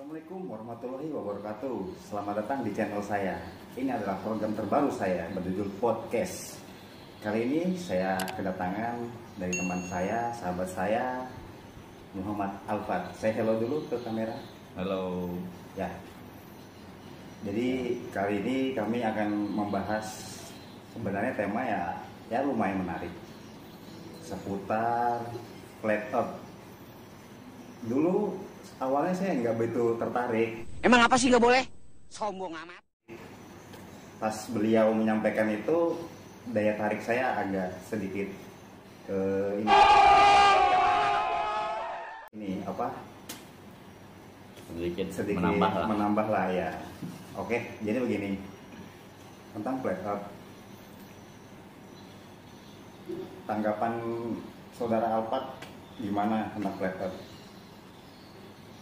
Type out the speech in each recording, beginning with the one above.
Assalamualaikum warahmatullahi wabarakatuh. Selamat datang di channel saya. Ini adalah program terbaru saya berjudul podcast. Kali ini saya kedatangan dari teman saya, sahabat saya, Muhammad Alfath. Saya hello dulu ke kamera. Halo. Ya. Jadi kali ini kami akan membahas sebenarnya tema ya lumayan menarik seputar flat earth. Dulu awalnya saya nggak begitu tertarik. Emang apa sih nggak boleh? Sombong amat. Pas beliau menyampaikan itu, daya tarik saya agak sedikit ke ini. Ini apa? Sedikit menambah lah ya. Oke, jadi begini tentang flat earth. Tanggapan saudara Alfath gimana tentang flat earth?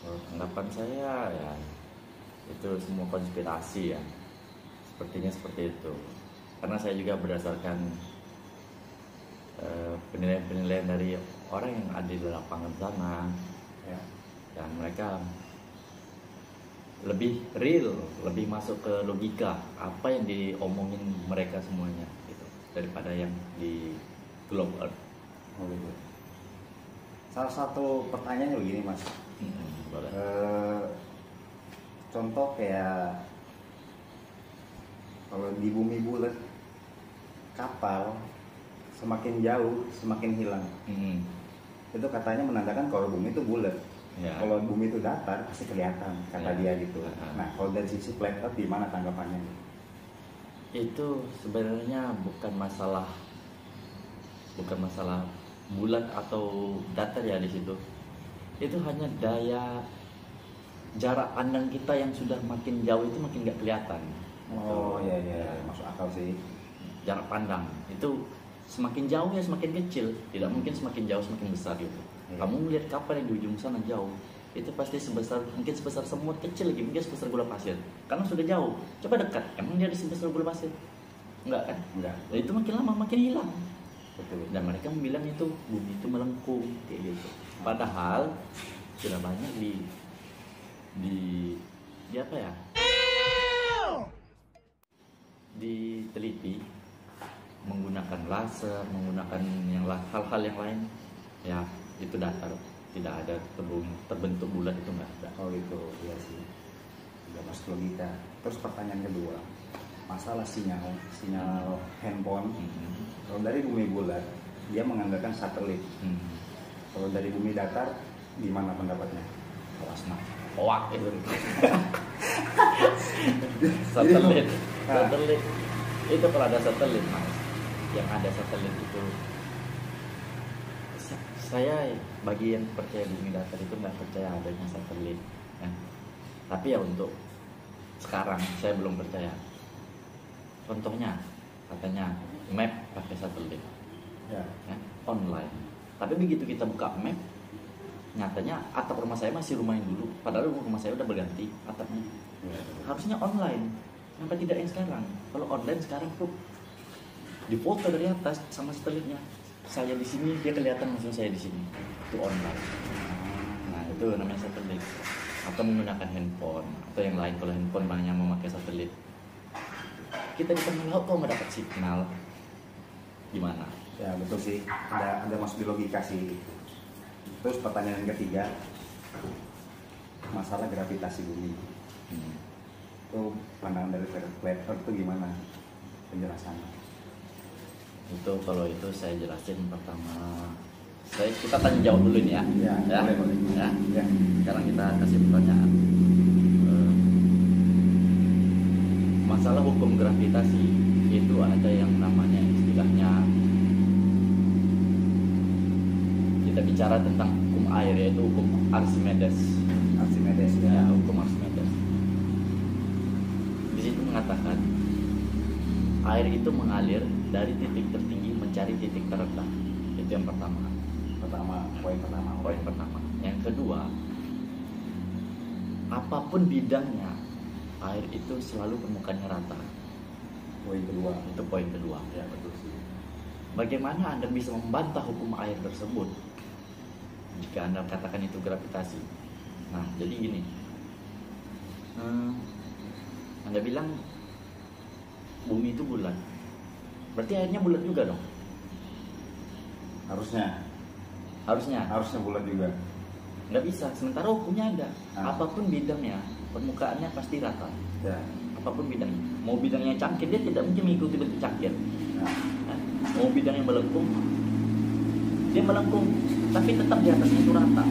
Pendapat saya ya itu semua konspirasi ya, sepertinya seperti itu, karena saya juga berdasarkan penilaian-penilaian dari orang yang ada di lapangan sana ya. Dan mereka lebih real, lebih masuk ke logika apa yang diomongin mereka semuanya gitu, daripada yang di globe earth. Oh, gitu. Salah satu pertanyaannya begini mas, contoh kayak kalau di bumi bulat, kapal semakin jauh semakin hilang. Itu katanya menandakan kalau bumi itu bulat ya. Kalau bumi itu datar pasti kelihatan, kata ya, dia gitu. Nah kalau dari sisi flat earth gimana tanggapannya? Itu sebenarnya bukan masalah bulat atau datar ya di situ. Itu hanya daya jarak pandang kita yang sudah makin jauh itu makin nggak kelihatan. Oh iya iya, masuk akal sih. Jarak pandang itu semakin jauh ya semakin kecil, tidak mungkin semakin jauh semakin besar gitu. Ya. Kamu melihat kapal yang di ujung sana jauh, itu pasti mungkin sebesar semut kecil lagi, mungkin sebesar gula pasir. Karena sudah jauh. Coba dekat, emang dia ada sebesar gula pasir? Enggak kan? Enggak. Dan itu makin lama makin hilang. Betul. Dan mereka bilang itu bumi itu melengkung kayak gitu. Padahal sudah banyak di apa ya? Diteliti menggunakan laser, menggunakan hal-hal yang lain. Ya, itu datar. Tidak ada terbentuk bulat, itu enggak ada. Oh, itu iya sih. Sudah masuk logika. Terus pertanyaan kedua, masalah sinyal handphone. Kalau dari bumi bulat dia mengandalkan satelit. Kalau dari bumi datar gimana pendapatnya? Hoak itu. Satelit. Itu kalau ada satelit mas, yang ada satelit itu saya bagi yang percaya bumi datar itu nggak percaya adanya satelit. Nah, tapi ya untuk sekarang saya belum percaya. Contohnya katanya map pakai satelit ya. Ya, online. Tapi begitu kita buka map, nyatanya atap rumah saya masih rumah yang dulu, padahal rumah saya udah berganti atapnya ya. Harusnya online, kenapa tidak yang sekarang? Kalau online sekarang tuh difoto dari atas sama satelitnya, saya di sini dia kelihatan langsung saya di sini, itu online. Nah itu namanya satelit. Atau menggunakan handphone atau yang lain. Kalau handphone banyak memakai satelit, kita di tengah laut kok nggak dapat signal, gimana? Ya betul sih, ada masuk di logika sih. Terus pertanyaan ketiga, masalah gravitasi bumi. Itu pandangan dari flat earth itu gimana penjelasannya? Itu kalau itu saya jelasin pertama. Kita tanya jawab dulu ini ya. Ya, boleh. Ya. Sekarang kita kasih pertanyaan. Masalah hukum gravitasi itu ada yang namanya istilahnya, kita bicara tentang hukum air yaitu hukum Archimedes. Archimedes ya, hukum Archimedes. Di situ mengatakan air itu mengalir dari titik tertinggi mencari titik terendah. Itu yang pertama. Poin pertama. Yang kedua, apapun bidangnya, air itu selalu permukaannya rata. Itu poin kedua. Ya, betul sih. Bagaimana Anda bisa membantah hukum air tersebut jika Anda katakan itu gravitasi? Nah, jadi gini, Anda bilang bumi itu bulat, berarti airnya bulat juga dong? Harusnya bulat juga. Nggak bisa, sementara hukumnya ada. Apapun bidangnya, permukaannya pasti rata. Apapun bidangnya, mau bidangnya cangkir, dia tidak mungkin mengikuti bentuk cangkir. Mau bidangnya melengkung, dia melengkung, tapi tetap di atasnya itu rata.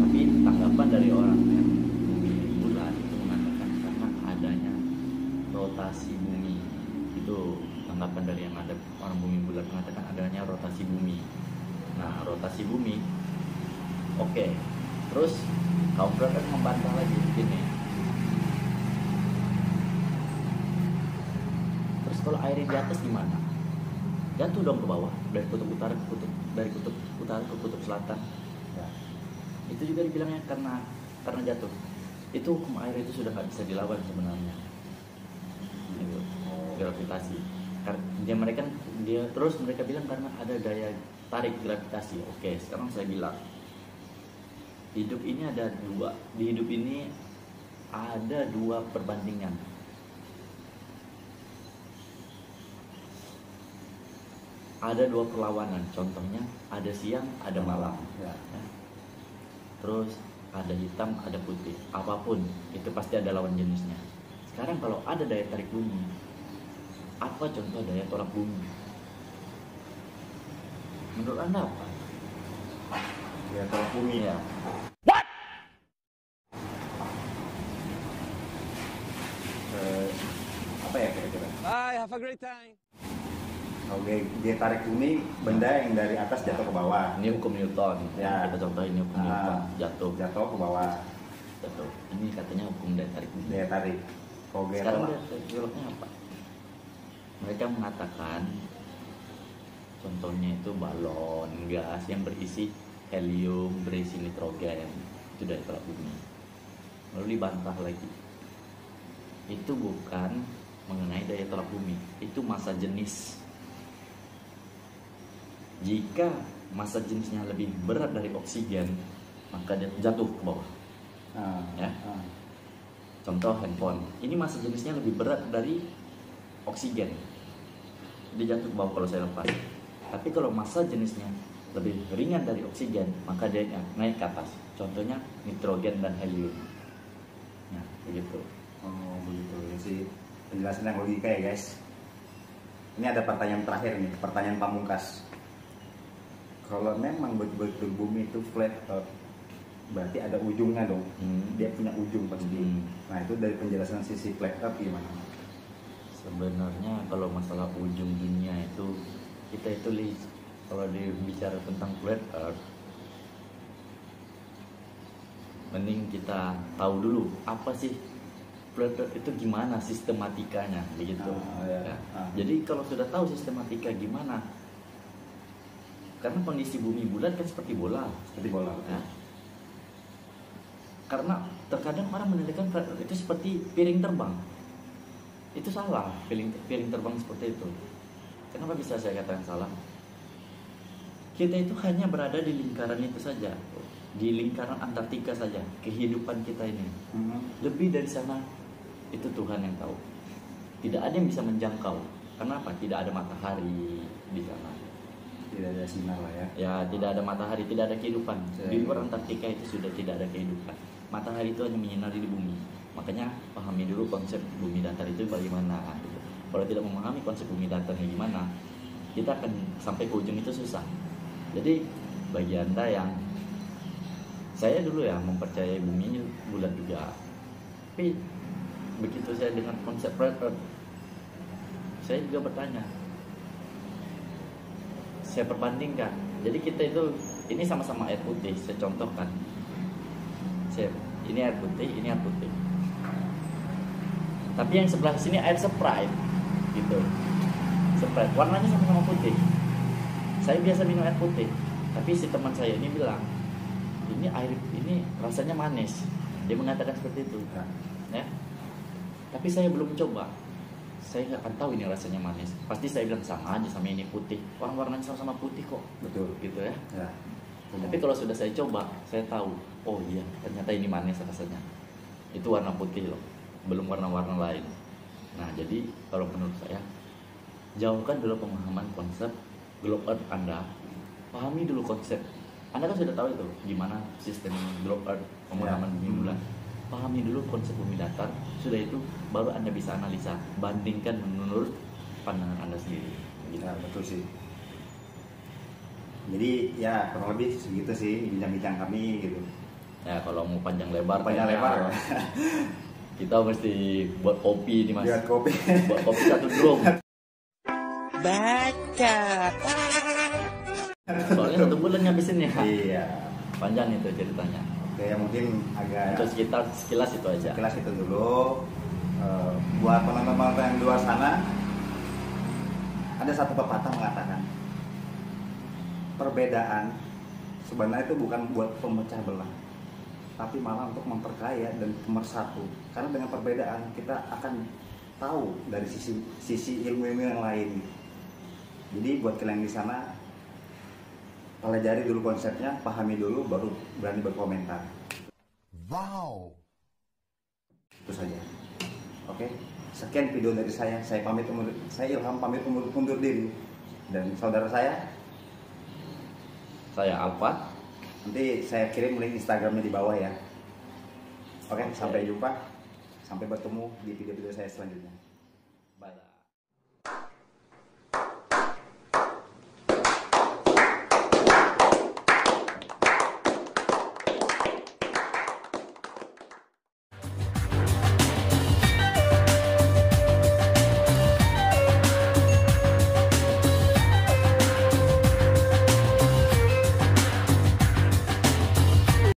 Tapi tanggapan dari orang yang bulan itu mengatakan karena adanya rotasi bumi. Itu tanggapan dari yang ada orang bumi bulat mengatakan adanya rotasi bumi. Nah, rotasi bumi, oke. Terus kaum flat earth membantah lagi begini. Terus kalau airnya di atas gimana? Jatuh dong ke bawah, dari kutub utara ke kutub, selatan. Ya. Itu juga dibilangnya karena jatuh. Itu hukum air itu sudah nggak bisa dilawan sebenarnya. Itu gravitasi. Dia mereka bilang karena ada daya tarik gravitasi. Oke, sekarang saya bilang hidup ini ada dua. Di hidup ini ada dua perbandingan. Ada dua perlawanan, contohnya ada siang, ada malam. Terus ada hitam, ada putih. Apapun, itu pasti ada lawan jenisnya. Sekarang kalau ada daya tarik bumi, apa contoh daya tolak bumi? Menurut Anda apa? Daya tolak bumi ya? What? Apa ya kira-kira? Bye, have a great time. Oke, dia tarik bumi, benda yang dari atas jatuh ke bawah. Ini hukum Newton. Ya. Kita contohin hukum Newton. Jatuh ke bawah. Jatuh. Ini katanya hukum daya tarik bumi. Daya tarik. Oke. Sekarang geolognya apa? Mereka mengatakan, contohnya itu balon gas yang berisi helium, berisi nitrogen, itu daya tarik bumi. Lalu dibantah lagi. Itu bukan mengenai daya tarik bumi. Itu massa jenis. Jika massa jenisnya lebih berat dari oksigen, maka dia jatuh ke bawah. Contoh handphone, ini massa jenisnya lebih berat dari oksigen, dia jatuh ke bawah kalau saya lepas. Tapi kalau massa jenisnya lebih ringan dari oksigen, maka dia naik ke atas. Contohnya nitrogen dan helium. Nah, begitu. Oh, begitu. Jadi penjelasan yang logika ya guys. Ini ada pertanyaan terakhir nih, pertanyaan pamungkas. Kalau memang betul-betul bumi itu flat earth, berarti ada ujungnya dong. Dia punya ujung pasti. Nah, itu dari penjelasan sisi flat earth gimana? Sebenarnya kalau masalah ujung dunia itu, kita itu kalau dibicara tentang flat earth, mending kita tahu dulu apa sih flat earth itu, gimana sistematikanya begitu. Jadi kalau sudah tahu sistematika gimana, karena kondisi bumi bulat kan seperti bola, Karena terkadang orang menilaikan itu seperti piring terbang. Itu salah, piring terbang seperti itu. Kenapa bisa saya katakan salah? Kita itu hanya berada di lingkaran itu saja, di lingkaran Antartika saja. Kehidupan kita ini lebih dari sana itu Tuhan yang tahu. Tidak ada yang bisa menjangkau. Kenapa? Tidak ada matahari di sana. Tidak ada sinar lah ya. Ya, tidak ada matahari, tidak ada kehidupan. Di luar Antartika itu sudah tidak ada kehidupan. Matahari itu hanya menyinari di bumi. Makanya pahami dulu konsep bumi datar itu bagaimana. Kalau tidak memahami konsep bumi datarnya gimana, kita akan sampai ke ujung itu susah. Jadi bagi Anda yang, saya dulu ya mempercayai bumi bulat juga. Tapi begitu saya dengan konsep flat earth, saya juga bertanya. Saya perbandingkan, jadi kita itu ini sama-sama air putih. Saya contohkan, ini air putih, ini air putih. Tapi yang sebelah sini air Sprite, gitu. Sprite warnanya sama-sama putih. Saya biasa minum air putih, tapi si teman saya ini bilang ini air ini rasanya manis. Dia mengatakan seperti itu, ya. Tapi saya belum coba. Saya nggak akan tahu ini rasanya manis. Pasti saya bilang sama aja sama ini putih. Warnanya sama-sama putih kok. Betul, gitu ya. Tapi kalau sudah saya coba, saya tahu, oh iya ternyata ini manis rasanya. Itu warna putih loh, belum warna-warna lain. Nah jadi kalau menurut saya, jauhkan dulu pemahaman konsep globe earth Anda. Pahami dulu konsep. Anda kan sudah tahu itu gimana sistem globe earth, pemahaman bumi bulat. Pahami dulu konsep bumi datar, sudah itu baru Anda bisa analisa, bandingkan menurut pandangan Anda sendiri. Nah, betul sih. Jadi ya kurang lebih segitu sih bincang-bincang kami gitu. Ya kalau mau panjang lebar, kita mesti buat kopi nih mas. Buat kopi satu drum. Baca. Soalnya satu bulan ngabisin ya. Iya. Panjang itu ceritanya. Oke, mungkin agak. Untuk sekilas itu aja. Sekilas itu dulu. Buat penonton-penonton yang di luar sana, ada satu pepatah mengatakan perbedaan sebenarnya itu bukan buat pemecah belah, tapi malah untuk memperkaya dan pemersatu. Karena dengan perbedaan kita akan tahu dari sisi ilmu-ilmu yang lain. Jadi buat kalian di sana, pelajari dulu konsepnya, pahami dulu, baru berani berkomentar. Wow. Itu saja. Oke. Sekian video dari saya pamit undur, saya Ilham pamit undur diri, dan saudara saya Alfath, nanti saya kirim link Instagramnya di bawah ya. Oke, sampai jumpa, sampai bertemu di video-video saya selanjutnya. Bye.